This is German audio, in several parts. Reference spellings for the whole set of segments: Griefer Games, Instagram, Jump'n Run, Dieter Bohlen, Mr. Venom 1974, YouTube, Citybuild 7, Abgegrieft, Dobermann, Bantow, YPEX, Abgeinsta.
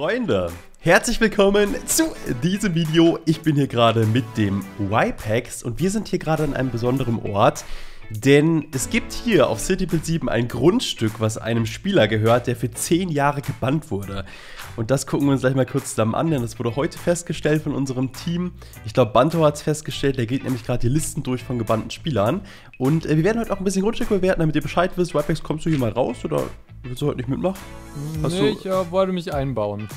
Freunde, herzlich willkommen zu diesem Video. Ich bin hier gerade mit dem YPEX und wir sind hier gerade an einem besonderen Ort, denn es gibt hier auf Citybuild 7 ein Grundstück, was einem Spieler gehört, der für 10 Jahre gebannt wurde. Und das gucken wir uns gleich mal kurz zusammen an, denn das wurde heute festgestellt von unserem Team. Ich glaube, Bantow hat es festgestellt, der geht nämlich gerade die Listen durch von gebannten Spielern. Und wir werden heute auch ein bisschen Grundstück bewerten, damit ihr Bescheid wisst. YPEX, kommst du hier mal raus oder willst du heute nicht mitmachen? Nee, ich wollte mich einbauen.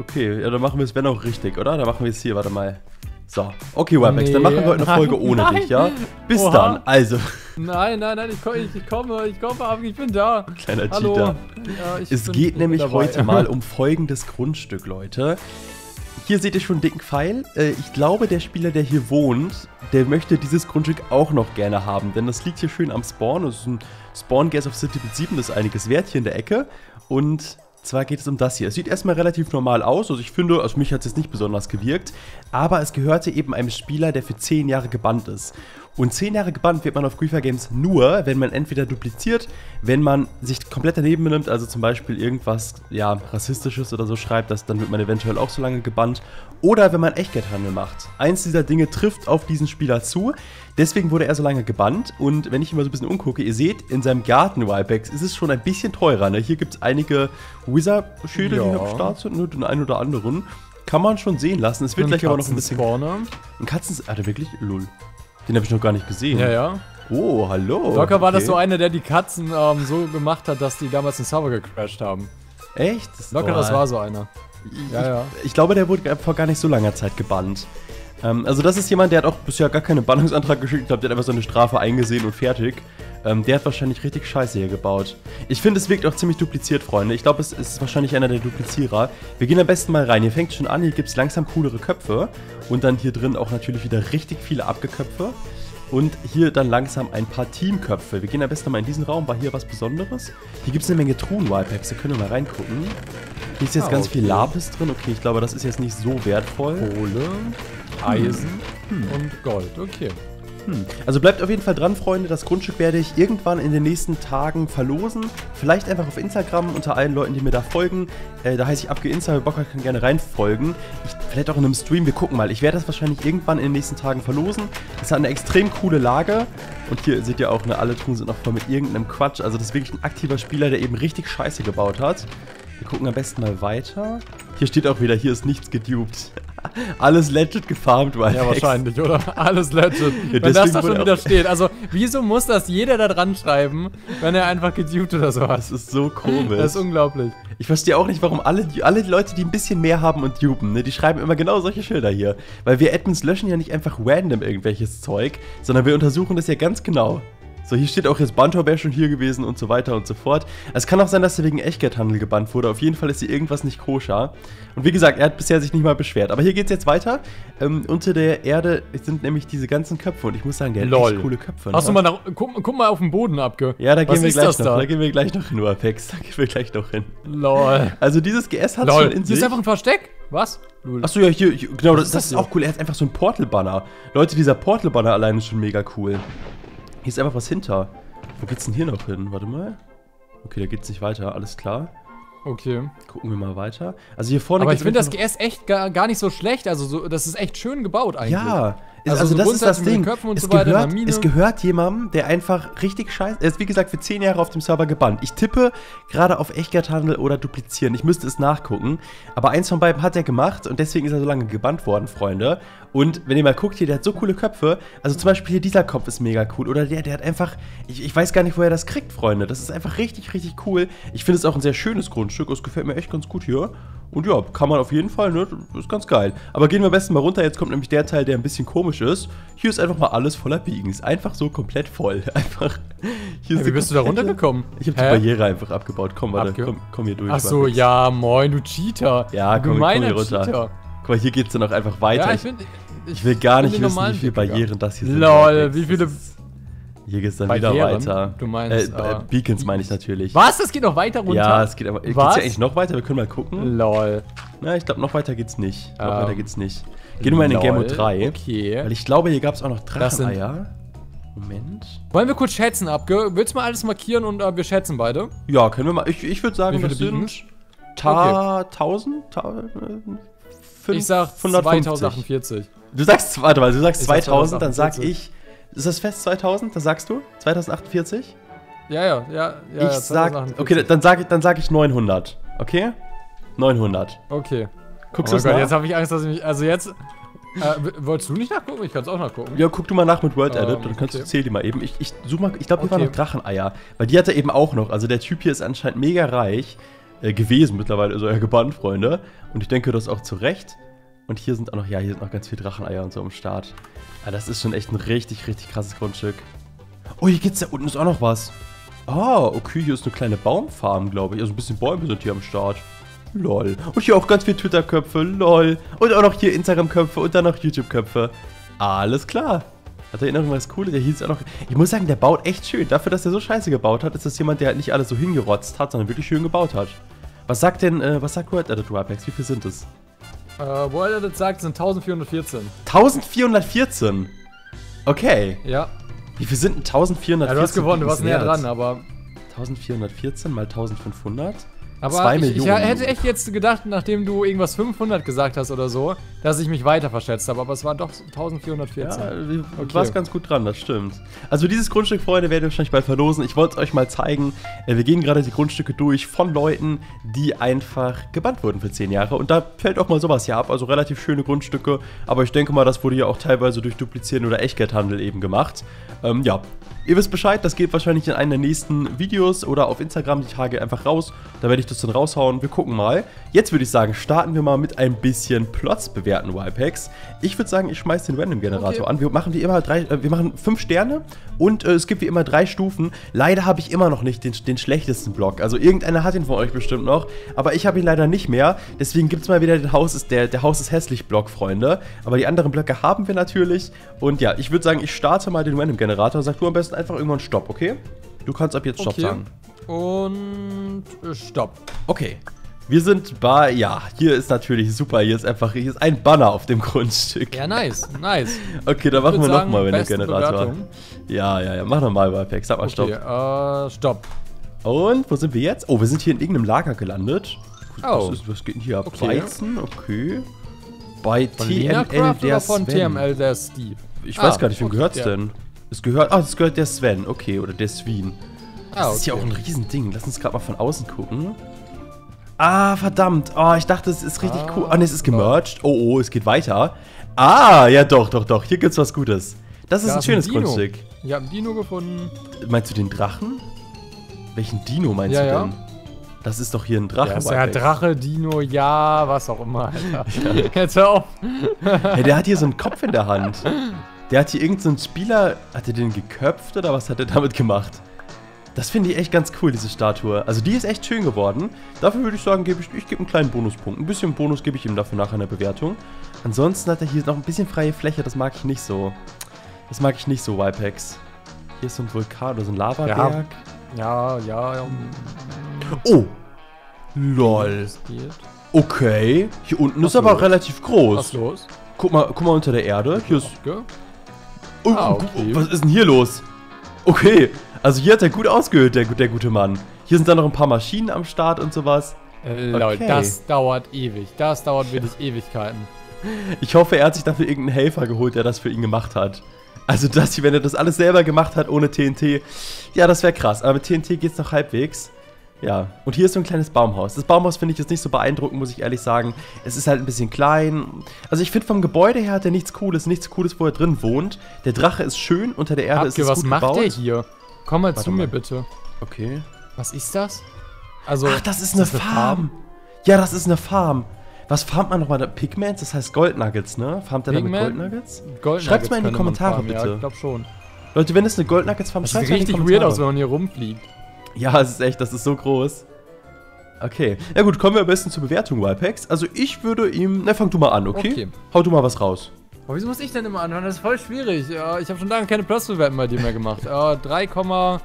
Okay, ja, dann machen wir es, wenn auch richtig, oder? Dann machen wir es hier, warte mal. So, okay, YPEX, dann machen wir heute eine Folge ohne dich, ja? Bis dann, also. Nein, ich komme, aber ich bin da. Kleiner Cheater. Ja, es geht nämlich heute mal um folgendes Grundstück, Leute. Hier seht ihr schon einen dicken Pfeil. Ich glaube, der Spieler, der hier wohnt, der möchte dieses Grundstück auch noch gerne haben. Denn das liegt hier schön am Spawn. Das ist ein Spawn-Gas auf Citybuild 7, das ist einiges wert hier in der Ecke. Und zwar geht es um das hier. Es sieht erstmal relativ normal aus, also ich finde, auf mich hat es jetzt nicht besonders gewirkt, aber es gehörte eben einem Spieler, der für 10 Jahre gebannt ist. Und 10 Jahre gebannt wird man auf Griefer Games nur, wenn man entweder dupliziert, wenn man sich komplett daneben benimmt, also zum Beispiel irgendwas, ja, Rassistisches oder so schreibt, dann wird man eventuell auch so lange gebannt, oder wenn man Echtgeldhandel macht. Eins dieser Dinge trifft auf diesen Spieler zu, deswegen wurde er so lange gebannt. Und wenn ich immer so ein bisschen umgucke, ihr seht, in seinem Garten YPEX ist es schon ein bisschen teurer, ne? Hier gibt es einige Wizard-Schädel, ja, die hier am Start sind, nur den einen oder anderen. Kann man schon sehen lassen, es wird gleich aber noch ein bisschen... Ein Katzen... Alter, wirklich? Lul. Den habe ich noch gar nicht gesehen. Ja, ja. Oh, hallo. Locker okay. War das so einer, der die Katzen so gemacht hat, dass die damals den Server gecrashed haben. Echt? Locker, das war so einer. Ja. Ich glaube, der wurde vor gar nicht so langer Zeit gebannt. Also das ist jemand, der hat auch bisher gar keinen Bannungsantrag geschickt. Ich glaube, der hat einfach so eine Strafe eingesehen und fertig. Der hat wahrscheinlich richtig Scheiße hier gebaut. Ich finde, es wirkt auch ziemlich dupliziert, Freunde. Ich glaube, es ist wahrscheinlich einer der Duplizierer. Wir gehen am besten mal rein. Hier fängt schon an, hier gibt es langsam coolere Köpfe. Und dann hier drin auch natürlich wieder richtig viele Abgeköpfe. Und hier dann langsam ein paar Teamköpfe. Wir gehen am besten mal in diesen Raum. War hier was Besonderes? Hier gibt es eine Menge Truhen-Wipepacks. Da können wir mal reingucken. Hier ist jetzt ganz viel Lapis drin. Okay, ich glaube, das ist jetzt nicht so wertvoll. Kohle, Eisen und Gold. Okay. Also bleibt auf jeden Fall dran, Freunde. Das Grundstück werde ich irgendwann in den nächsten Tagen verlosen. Vielleicht einfach auf Instagram unter allen Leuten, die mir da folgen. Da heiße ich Abgeinsta, wer Bock hat, kann gerne reinfolgen. Vielleicht auch in einem Stream, wir gucken mal. Ich werde das wahrscheinlich irgendwann in den nächsten Tagen verlosen. Das hat eine extrem coole Lage. Und hier seht ihr auch, ne, alle Truhen sind noch voll mit irgendeinem Quatsch. Also das ist wirklich ein aktiver Spieler, der eben richtig Scheiße gebaut hat. Wir gucken am besten mal weiter. Hier steht auch wieder, hier ist nichts gedupt. Alles legit gefarmt, YPEX. Ja, wahrscheinlich, oder? Alles legit. Ja, wenn das da schon wieder steht. Also, wieso muss das jeder da dran schreiben, wenn er einfach gedupt oder so hat? Das ist so komisch. Das ist unglaublich. Ich verstehe auch nicht, warum alle Leute, die ein bisschen mehr haben und dupen, ne, die schreiben immer genau solche Schilder hier. Weil wir Admins löschen ja nicht einfach random irgendwelches Zeug, sondern wir untersuchen das ja ganz genau. So, hier steht auch jetzt, Bantow wäre schon hier gewesen und so weiter und so fort. Es kann auch sein, dass er wegen Echtgeldhandel gebannt wurde. Auf jeden Fall ist hier irgendwas nicht koscher. Und wie gesagt, er hat bisher sich nicht mal beschwert. Aber hier geht es jetzt weiter. Unter der Erde sind nämlich diese ganzen Köpfe. Und ich muss sagen, der hat echt coole Köpfe. Hast du mal guck mal auf den Boden, Abge. Ja, da gehen wir gleich noch. Da gehen wir gleich noch hin, YPEX. Da gehen wir gleich noch hin. Lol. Also dieses GS hat schon in sich. Das ist einfach ein Versteck. Was? Achso, ja, hier genau, das ist auch cool. Er hat einfach so einen Portal-Banner. Leute, dieser Portal-Banner alleine ist schon mega cool. Hier ist einfach was hinter. Wo geht's denn hier noch hin? Warte mal. Okay, da geht's nicht weiter, alles klar. Okay. Gucken wir mal weiter. Also hier vorne. Aber ich finde das GS echt gar nicht so schlecht. Also so, das ist echt schön gebaut eigentlich. Ja. Also das ist das Ding. Es gehört jemandem, der einfach richtig scheiße... Er ist wie gesagt für 10 Jahre auf dem Server gebannt. Ich tippe gerade auf Echtgeldhandel oder duplizieren. Ich müsste es nachgucken. Aber eins von beiden hat er gemacht und deswegen ist er so lange gebannt worden, Freunde. Und wenn ihr mal guckt hier, der hat so coole Köpfe. Also zum Beispiel hier dieser Kopf ist mega cool. Oder der hat einfach... Ich weiß gar nicht, wo er das kriegt, Freunde. Das ist einfach richtig, richtig cool. Ich finde es auch ein sehr schönes Grundstück. Es gefällt mir echt ganz gut hier. Und ja, kann man auf jeden Fall, ne? Ist ganz geil. Aber gehen wir am besten mal runter. Jetzt kommt nämlich der Teil, der ein bisschen komisch ist. Hier ist einfach mal alles voller Beacons. Einfach so komplett voll. Einfach. Hier ist wie bist du da runtergekommen? Ich habe die Barriere einfach abgebaut. Komm, warte. Komm hier durch. Achso, ja, moin, du Cheater. Ja, komm hier runter. Cheater. Guck mal, hier geht's dann auch einfach weiter. Ja, ich will gar nicht wissen, wie viele Barrieren das hier sind. Lol, wie viele... Hier geht's dann Barrieren? Wieder weiter. Du meinst, Beacons meine ich natürlich. Was? Das geht noch weiter runter? Ja, es geht aber... Geht's ja eigentlich noch weiter? Wir können mal gucken. Lol. Na, ich glaube, noch weiter geht's nicht. Noch weiter geht's nicht. Gehen wir mal in den Game Mode 3. Okay. Weil ich glaube, hier gab es auch noch Dracheneier. Moment. Wollen wir kurz schätzen, Abge? Willst du mal alles markieren und wir schätzen beide? Ja, können wir mal. Ich würde sagen, das sind... Ich sag 2048. Du sagst, warte mal, du sagst 2000, dann sag ich. Ist das fest 2000? Das sagst du? 2048? Ja. Ich sag, okay, dann sag ich 900. Okay? 900. Okay. Guckst du es nach? Jetzt habe ich Angst, dass ich mich. Also jetzt. Wolltest du nicht nachgucken? Ich kann es auch nachgucken. Ja, guck du mal nach mit World Edit, dann kannst du zählen die mal eben. Ich glaube, hier waren noch Dracheneier. Weil die hat er eben auch noch. Also der Typ hier ist anscheinend mega reich gewesen mittlerweile, also er gebannt, Freunde. Und ich denke, das auch zu Recht. Und hier sind auch noch, ja, hier sind noch ganz viele Dracheneier und so am Start. Aber das ist schon echt ein richtig, richtig krasses Grundstück. Oh, hier geht's, da unten ist auch noch was. Ah, okay, hier ist eine kleine Baumfarm, glaube ich. Also ein bisschen Bäume sind hier am Start. Lol. Und hier auch ganz viele Twitter-Köpfe. Lol. Und auch noch hier Instagram-Köpfe und dann noch YouTube-Köpfe. Alles klar. Hat er hier noch irgendwas Cooles? Der hieß auch noch. Ich muss sagen, der baut echt schön. Dafür, dass er so scheiße gebaut hat, ist das jemand, der halt nicht alles so hingerotzt hat, sondern wirklich schön gebaut hat. Was sagt denn, was sagt World Edit YPEX? Wie viel sind es? World Edit sagt, sind 1414. 1414? Okay. Ja. Wie viel sind denn 1414? Ja, du hast gewonnen, du warst näher dran, aber. 1414 mal 1500? Aber 2 Millionen. Ich hätte echt jetzt gedacht, nachdem du irgendwas 500 gesagt hast oder so, dass ich mich weiter verschätzt habe, aber es waren doch 1414. Ja, du warst ganz gut dran, das stimmt. Also dieses Grundstück, Freunde, werden wir wahrscheinlich bald verlosen. Ich wollte es euch mal zeigen. Wir gehen gerade die Grundstücke durch von Leuten, die einfach gebannt wurden für 10 Jahre. Und da fällt auch mal sowas hier ab, also relativ schöne Grundstücke. Aber ich denke mal, das wurde ja auch teilweise durch Duplizieren oder Echtgeldhandel eben gemacht. Ja. Ihr wisst Bescheid, das geht wahrscheinlich in einem der nächsten Videos oder auf Instagram die Tage einfach raus. Da werde ich das dann raushauen. Wir gucken mal. Jetzt würde ich sagen, starten wir mal mit ein bisschen Plots bewerten, YPEX. Ich würde sagen, ich schmeiß den Random-Generator an. Wir machen wie immer wir machen 5 Sterne und es gibt wie immer 3 Stufen. Leider habe ich immer noch nicht den schlechtesten Block. Also irgendeiner hat ihn von euch bestimmt noch, aber ich habe ihn leider nicht mehr. Deswegen gibt es mal wieder den Haus ist hässlich-Block, Freunde. Aber die anderen Blöcke haben wir natürlich. Und ja, ich würde sagen, ich starte mal den Random-Generator. Sag du am besten einfach irgendwann Stopp, okay? Du kannst ab jetzt Stopp sagen. Und Stopp. Okay. Wir sind bei, ja, hier ist natürlich super, hier ist ein Banner auf dem Grundstück. Ja, nice, nice. Okay, dann machen wir nochmal, wenn der Generator. Ja, mach nochmal, YPEX, sag mal Stopp. Okay, Stopp. Und, wo sind wir jetzt? Oh, wir sind hier in irgendeinem Lager gelandet. Oh. Was geht denn hier ab? Okay. Weizen, okay. Bei TML der Sven. Von TML der Steve. Ich weiß gar nicht, wem gehört's denn? Es gehört der Sven, okay, oder der Swin. Das ist ja auch ein Riesending. Lass uns gerade mal von außen gucken. Ah, verdammt. Oh, ich dachte, es ist richtig cool. Ah, ne, es ist gemerged. Oh, es geht weiter. Ah, ja doch. Hier gibt's was Gutes. Das ist ein schönes Grundstück. Ich habe einen Dino gefunden. Meinst du den Drachen? Welchen Dino meinst du denn? Das ist doch hier ein Drache. Ja, das ist ja Drache, Dino, ja, was auch immer, Alter. Jetzt hör auf. Hey, der hat hier so einen Kopf in der Hand. Der hat hier irgendeinen Spieler, hat er den geköpft oder was hat er damit gemacht? Das finde ich echt ganz cool, diese Statue. Also die ist echt schön geworden. Dafür würde ich sagen, ich gebe einen kleinen Bonuspunkt. Ein bisschen Bonus gebe ich ihm dafür nachher in der Bewertung. Ansonsten hat er hier noch ein bisschen freie Fläche, das mag ich nicht so. Das mag ich nicht so, YPEX. Hier ist so ein Vulkan oder so ein Lavaberg. Ja. Oh! Lol. Okay. Hier unten ist aber relativ groß. Was los? Guck mal unter der Erde. Hier ist... Oh, okay. Was ist denn hier los? Okay, also hier hat er gut ausgehöhlt, der gute Mann. Hier sind dann noch ein paar Maschinen am Start und sowas. Lol, das dauert ewig. Das dauert wirklich Ewigkeiten. Ich hoffe, er hat sich dafür irgendeinen Helfer geholt, der das für ihn gemacht hat. Also das hier, wenn er das alles selber gemacht hat, ohne TNT. Ja, das wäre krass. Aber mit TNT geht's noch halbwegs. Ja, und hier ist so ein kleines Baumhaus. Das Baumhaus finde ich jetzt nicht so beeindruckend, muss ich ehrlich sagen. Es ist halt ein bisschen klein. Also ich finde, vom Gebäude her hat er nichts Cooles, wo er drin wohnt. Der Drache ist schön, unter der Erde ist es gut gebaut. Was macht der hier? Komm mal zu mir, bitte. Okay. Was ist das? Also, ach, das ist eine Farm. Ja, das ist eine Farm. Was farmt man nochmal? Pigments? Das heißt Goldnuggets, ne? Farmt er damit Goldnuggets? Schreibt es mal in die Kommentare, bitte. Ja, ich glaube schon. Leute, wenn es eine Goldnuggets farmt, schreibt es mal in die Kommentare. Das sieht richtig weird aus, wenn man hier rumfliegt. Ja, es ist echt, das ist so groß. Okay. Na gut, kommen wir am besten zur Bewertung, YPEX. Also ich würde ihm... Na, fang du mal an, okay? Hau du mal was raus. Oh, wieso muss ich denn immer anhören? Das ist voll schwierig. Ich habe schon lange keine Plus-Bewerten bei dir mehr gemacht. 3,3,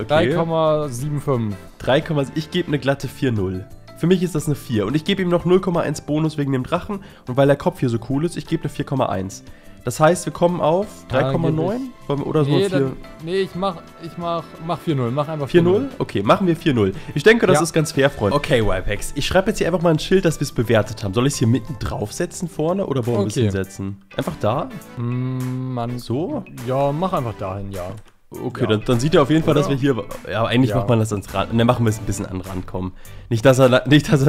okay. 3,75. 3, ich gebe eine glatte 4,0. Für mich ist das eine 4. Und ich gebe ihm noch 0,1 Bonus wegen dem Drachen. Und weil der Kopf hier so cool ist, ich gebe eine 4,1. Das heißt, wir kommen auf 3,9 oder so 4? Dann, nee, ich mach 4,0. Mach einfach 4,0. Okay, machen wir 4,0. Ich denke, das ist ganz fair, Freunde. Okay, YPEX, ich schreibe jetzt hier einfach mal ein Schild, dass wir es bewertet haben. Soll ich es hier mitten drauf setzen vorne oder wo wir es hinsetzen? Einfach da? Mann. So? Ja, mach einfach dahin, ja. Okay, dann sieht er auf jeden Fall, dass wir hier... Ja, eigentlich macht man das ans Rand. Und dann machen wir es ein bisschen an den Rand kommen. Nicht, dass er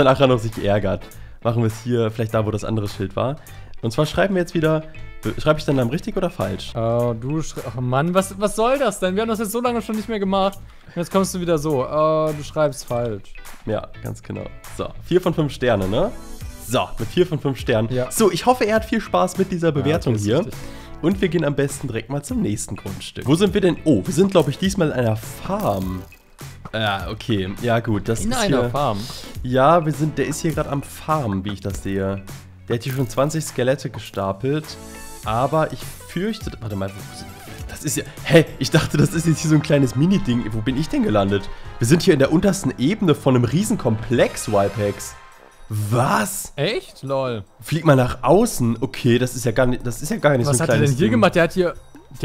nachher noch sich ärgert. Machen wir es hier, vielleicht da, wo das andere Schild war. Und zwar schreiben wir jetzt wieder... Schreibe ich deinen Namen richtig oder falsch? Ach Mann, was soll das denn? Wir haben das jetzt so lange schon nicht mehr gemacht. Und jetzt kommst du wieder so. Du schreibst falsch. Ja, ganz genau. So, 4 von 5 Sterne, ne? So, mit 4 von 5 Sternen. Ja. So, ich hoffe, er hat viel Spaß mit dieser Bewertung hier. Richtig. Und wir gehen am besten direkt mal zum nächsten Grundstück. Wo sind wir denn? Oh, wir sind, glaube ich, diesmal in einer Farm. Ja, okay. Ja, gut. Das ist hier... In einer Farm? Ja, der ist hier gerade am Farmen, wie ich das sehe. Der hat hier schon 20 Skelette gestapelt. Aber ich fürchte... Warte mal, das ist ja... Hä, ich dachte, das ist jetzt hier so ein kleines Mini-Ding. Wo bin ich denn gelandet? Wir sind hier in der untersten Ebene von einem Riesenkomplex, YPEX. Was? Echt? Lol. Flieg mal nach außen. Okay, das ist ja gar nicht so ein kleines Ding. Was hat er denn hier gemacht? Der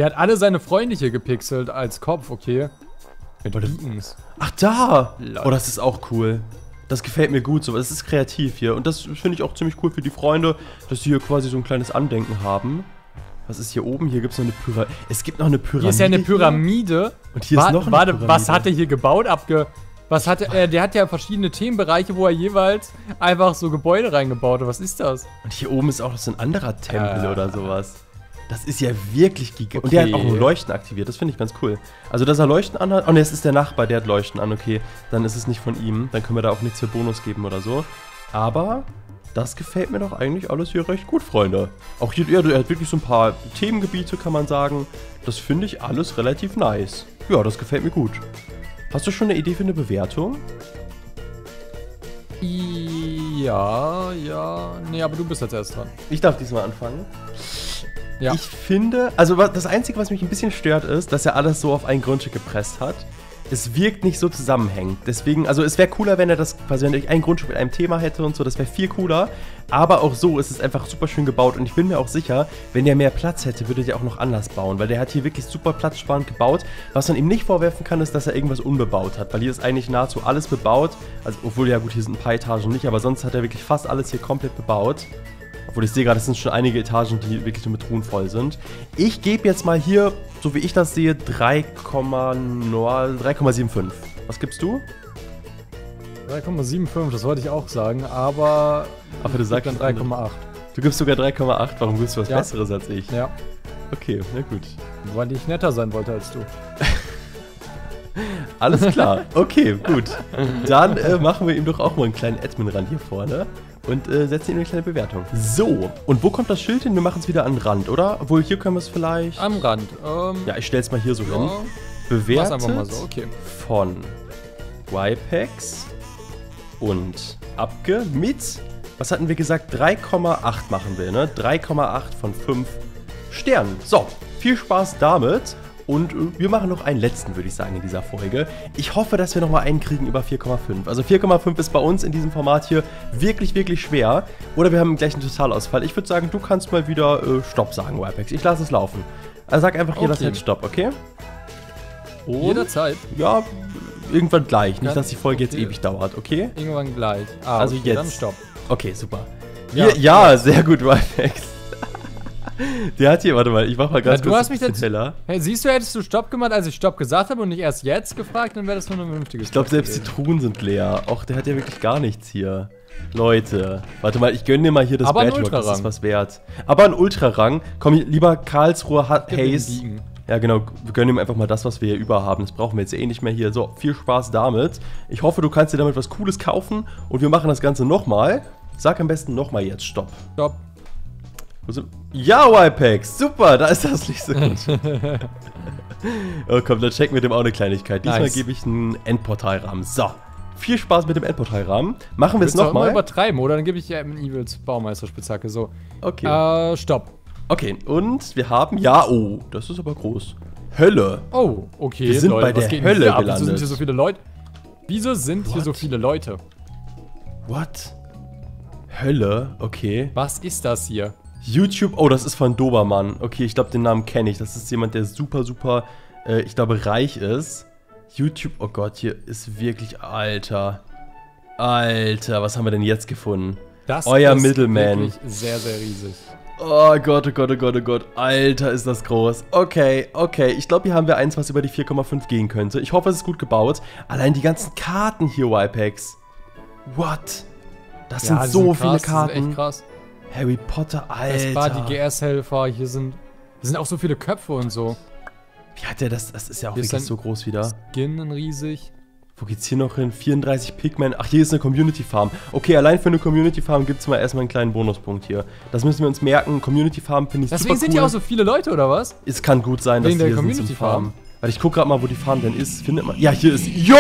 hat alle seine Freunde hier gepixelt als Kopf, okay. Mit Ligens. Ach, da! Lol. Oh, das ist auch cool. Das gefällt mir gut, so. Das ist kreativ hier. Und das finde ich auch ziemlich cool für die Freunde, dass sie hier quasi so ein kleines Andenken haben. Was ist hier oben? Hier gibt es noch eine Pyramide. Es gibt noch eine Pyramide. Hier ist ja eine Pyramide. Und hier ist noch eine Pyramide. Was hat er hier gebaut? Der hat ja verschiedene Themenbereiche, wo er jeweils einfach so Gebäude reingebaut hat. Was ist das? Und hier oben ist auch noch so ein anderer Tempel oder sowas. Das ist ja wirklich gigantisch. Okay. Und der hat auch Leuchten aktiviert, das finde ich ganz cool. Also, dass er Leuchten anhat. Oh ne, es ist der Nachbar, der hat Leuchten an. Okay, dann ist es nicht von ihm. Dann können wir da auch nichts für Bonus geben oder so. Aber das gefällt mir doch eigentlich alles hier recht gut, Freunde. Auch hier, er hat wirklich so ein paar Themengebiete, kann man sagen. Das finde ich alles relativ nice. Ja, das gefällt mir gut. Hast du schon eine Idee für eine Bewertung? Ja. Nee, aber du bist als erst dran. Ich darf diesmal anfangen. Ja. Ich finde, also das Einzige, was mich ein bisschen stört, ist, dass er alles so auf ein Grundstück gepresst hat. Es wirkt nicht so zusammenhängend. Deswegen, also es wäre cooler, wenn er das quasi, wenn er ein Grundstück mit einem Thema hätte und so, das wäre viel cooler. Aber auch so ist es einfach super schön gebaut und ich bin mir auch sicher, wenn der mehr Platz hätte, würde der auch noch anders bauen, weil der hat hier wirklich super platzsparend gebaut. Was man ihm nicht vorwerfen kann, ist, dass er irgendwas unbebaut hat, weil hier ist eigentlich nahezu alles bebaut. Also, obwohl, ja gut, hier sind ein paar Etagen nicht, aber sonst hat er wirklich fast alles hier komplett bebaut. Obwohl, ich sehe gerade, es sind schon einige Etagen, die wirklich nur mit Ruhen voll sind. Ich gebe jetzt mal hier, so wie ich das sehe, 3,75. Was gibst du? 3,75, das wollte ich auch sagen, aber... Ach, du sagst dann 3,8. Du gibst sogar 3,8, warum gibst du was Besseres als ich? Ja. Okay, na gut. Weil ich netter sein wollte als du. Alles klar, okay, gut. Dann machen wir ihm doch auch mal einen kleinen Admin-Rand hier vorne. Und setzen ihm eine kleine Bewertung. So, und wo kommt das Schild hin? Wir machen es wieder an den Rand, oder? Obwohl, hier können wir es vielleicht... Am Rand, ja, ich stelle es mal hier so hin. Bewertet einfach mal so. Okay. Von YPEX und Abge mit, was hatten wir gesagt, 3,8 machen wir, ne? 3,8 von 5 Sternen. So, viel Spaß damit. Und wir machen noch einen letzten, würde ich sagen, in dieser Folge. Ich hoffe, dass wir nochmal einen kriegen über 4,5. Also 4,5 ist bei uns in diesem Format hier wirklich, wirklich schwer. Oder wir haben gleich einen Totalausfall. Ich würde sagen, du kannst mal wieder Stopp sagen, YPEX. Ich lasse es laufen. Also sag einfach jederzeit Stopp, okay? Und jederzeit? Ja, irgendwann gleich. Nicht, dass die Folge jetzt ewig dauert, okay? Irgendwann gleich. Ah, also okay, jetzt. Dann Stopp. Okay, super. Ja, sehr gut, YPEX. Der hat hier, warte mal, ich mach mal ganz kurz den Teller. Hey, siehst du, hättest du Stopp gemacht, als ich Stopp gesagt habe und nicht erst jetzt gefragt, dann wäre das nur eine vernünftige Frage. Ich glaube, selbst die Truhen sind leer. Och, der hat ja wirklich gar nichts hier. Leute, warte mal, ich gönne dir mal hier das Badrock, das ist was wert. Aber ein Ultrarang. Komm, lieber Karlsruhe Haze. Ja, genau, wir gönnen ihm einfach mal das, was wir hier über haben. Das brauchen wir jetzt eh nicht mehr hier. So, viel Spaß damit. Ich hoffe, du kannst dir damit was Cooles kaufen und wir machen das Ganze nochmal. Sag am besten nochmal jetzt Stopp. Stopp. Ja, YPEX, super, da ist das nicht so gut. Oh komm, dann checken wir dem auch eine Kleinigkeit. Diesmal gebe ich einen Endportalrahmen. So, viel Spaß mit dem Endportalrahmen. Machen wir es nochmal. Ich will übertreiben, oder? Dann gebe ich einen Evils Baumeisterspitzhacke, so. Okay. Stopp. Okay, und wir haben, oh, das ist aber groß. Hölle. Oh, okay, wir sind Leute, bei der Hölle gelandet. Wieso sind hier so viele Leute? Wieso sind hier so viele Leute? What? Hölle, okay. Was ist das hier? YouTube, oh, das ist von Dobermann. Okay, ich glaube, den Namen kenne ich. Das ist jemand, der super, super, ich glaube, reich ist. YouTube, oh Gott, hier ist wirklich, Alter. Alter, was haben wir denn jetzt gefunden? Das Euer ist Middleman. Wirklich sehr, sehr riesig. Oh Gott, oh Gott, oh Gott, oh Gott. Alter, ist das groß. Okay, okay. Ich glaube, hier haben wir eins, was über die 4,5 gehen könnte. Ich hoffe, es ist gut gebaut. Allein die ganzen Karten hier, YPEX. What? Das ja, sind so krass, viele Karten. Das ist echt krass. Harry Potter, Alter. Das war die GS-Helfer. Hier sind auch so viele Köpfe und so. Wie hat der das? Das ist ja auch hier wirklich so groß wieder. Skin riesig. Wo geht's hier noch hin? 34 Pigmen. Ach, hier ist eine Community Farm. Okay, allein für eine Community Farm gibt's mal erstmal einen kleinen Bonuspunkt hier. Das müssen wir uns merken. Community Farm finde ich super cool. Deswegen sind hier auch so viele Leute, oder was? Es kann gut sein, dass die hier sind zum Farm. Warte, ich guck gerade mal, wo die Farm denn ist. Findet man... Ja, hier ist... Yo!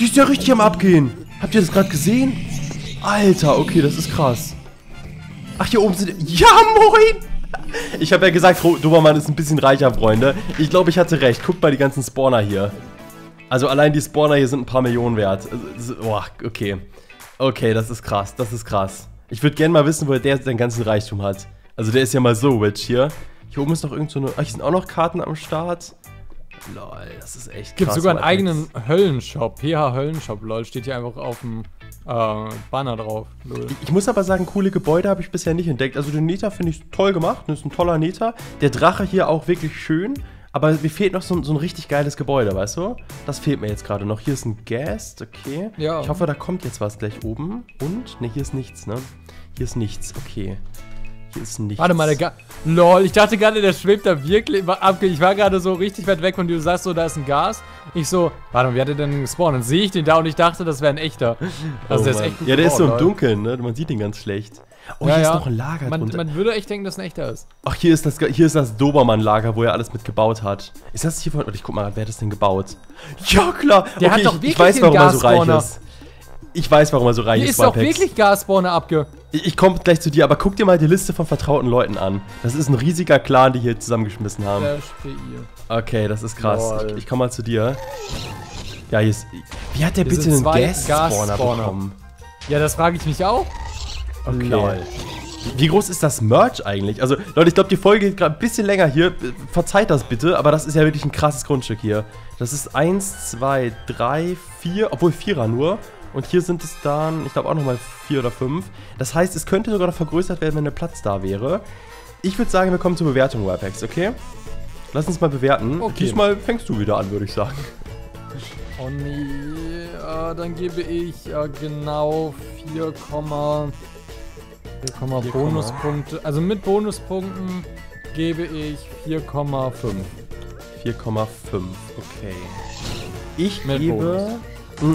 Die ist ja richtig am Abgehen. Habt ihr das gerade gesehen? Alter, okay, das ist krass. Ach, hier oben sind... Ja, moin! Ich habe ja gesagt, Dobermann ist ein bisschen reicher, Freunde. Ich glaube, ich hatte recht. Guckt mal die ganzen Spawner hier. Also allein die Spawner hier sind ein paar Millionen wert. Boah, okay. Okay, das ist krass, das ist krass. Ich würde gerne mal wissen, woher der seinen ganzen Reichtum hat. Also der ist ja mal so rich hier. Hier oben ist noch irgend so eine... Ach, hier sind auch noch Karten am Start. Lol, das ist echt krass. Gibt sogar einen eigenen Höllenshop. PH Höllenshop, lol. Steht hier einfach auf dem Banner drauf. Lol. Ich muss aber sagen, coole Gebäude habe ich bisher nicht entdeckt. Also den Nether finde ich toll gemacht. Das ist ein toller Nether. Der Drache hier auch wirklich schön. Aber mir fehlt noch so ein richtig geiles Gebäude, weißt du? Das fehlt mir jetzt gerade noch. Hier ist ein Guest, okay. Ja. Ich hoffe, da kommt jetzt was gleich oben. Und? Ne, hier ist nichts, ne? Hier ist nichts, okay. Hier ist nichts. Warte mal, der Ga... Lol, ich dachte gerade, der schwebt da wirklich ab. Ich war gerade so richtig weit weg und du sagst so, da ist ein Gas. Ich so, warte mal, wie hat der denn gespawnt? Dann sehe ich den da und ich dachte, das wäre ein echter. Also oh, der ist echt gut. Ja, der ist so im Dunkeln, ne? Man sieht den ganz schlecht. Oh, ja, hier ist noch ein Lager drunter. Man würde echt denken, dass ein echter ist. Ach, hier ist das Dobermann-Lager, wo er alles mit gebaut hat. Ist das hier von... Warte, ich guck mal, wer hat das denn gebaut? Ja, klar! Der hat doch wirklich ich weiß, warum er so reich ist. Ich weiß, warum er so reich ist. Hier ist doch wirklich Gasspawner abge... Ich komme gleich zu dir, aber guck dir mal die Liste von vertrauten Leuten an. Das ist ein riesiger Clan, die hier zusammengeschmissen haben. Okay, das ist krass. Ich komme mal zu dir. Ja, hier ist... Wie hat der bitte einen Gasspawner bekommen? Ja, das frage ich mich auch. Okay. Lol. Wie groß ist das Merch eigentlich? Also, Leute, ich glaube, die Folge geht gerade ein bisschen länger hier. Verzeiht das bitte, aber das ist ja wirklich ein krasses Grundstück hier. Das ist 1, 2, 3, 4, obwohl 4er nur. Und hier sind es dann, ich glaube, auch nochmal 4 oder 5. Das heißt, es könnte sogar noch vergrößert werden, wenn der Platz da wäre. Ich würde sagen, wir kommen zur Bewertung, YPEX, okay? Lass uns mal bewerten. Okay. Diesmal fängst du wieder an, würde ich sagen. Oh nee, dann gebe ich genau 4, hier kommen wir Bonuspunkte. Also mit Bonuspunkten gebe ich 4,5. 4,5, okay. Ich gebe...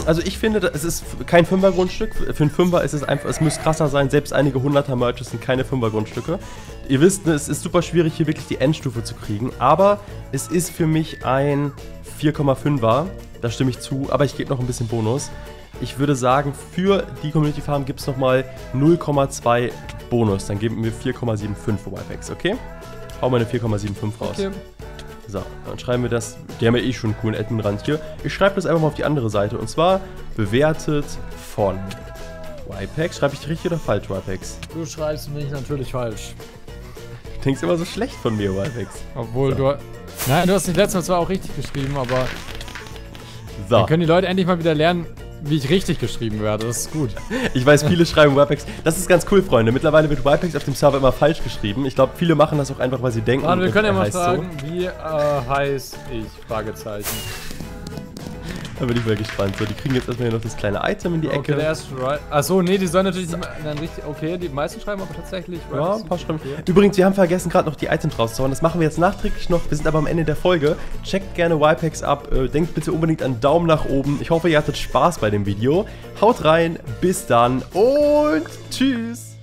Also ich finde, es ist kein 5er-Grundstück. Für ein 5er ist es einfach, es muss krasser sein. Selbst einige 100er-Merches sind keine 5er-Grundstücke. Ihr wisst, es ist super schwierig, hier wirklich die Endstufe zu kriegen. Aber es ist für mich ein 4,5er. Da stimme ich zu, aber ich gebe noch ein bisschen Bonus. Ich würde sagen, für die Community Farm gibt es nochmal 0,2 Bonus. Dann geben wir 4,75 für YPEX, okay? Hau mal eine 4,75 raus. Okay. So, dann schreiben wir das. Die haben ja eh schon einen coolen Admin-Rand hier. Ich schreibe das einfach mal auf die andere Seite. Und zwar bewertet von YPEX. Schreibe ich richtig oder falsch, YPEX? Du schreibst mich natürlich falsch. Du denkst immer so schlecht von mir, YPEX. Obwohl so. Nein, du hast das letzte Mal zwar auch richtig geschrieben, aber... So. Dann können die Leute endlich mal wieder lernen, wie ich richtig geschrieben werde, das ist gut. Ich weiß, viele schreiben YPEX. Das ist ganz cool, Freunde. Mittlerweile wird YPEX auf dem Server immer falsch geschrieben. Ich glaube, viele machen das auch einfach, weil sie denken. Warte, wir können ja mal fragen, so. Wie heiß ich? Fragezeichen. Da bin ich mal gespannt. So, die kriegen jetzt erstmal hier noch das kleine Item in die Ecke. Der erste Achso, nee, die sollen natürlich dann richtig. Okay, die meisten schreiben aber tatsächlich. Ja, ein paar schreiben. Übrigens, wir haben vergessen, gerade noch die Items rauszuhauen. Das machen wir jetzt nachträglich noch. Wir sind aber am Ende der Folge. Checkt gerne YPEX ab. Denkt bitte unbedingt an Daumen nach oben. Ich hoffe, ihr hattet Spaß bei dem Video. Haut rein, bis dann und tschüss.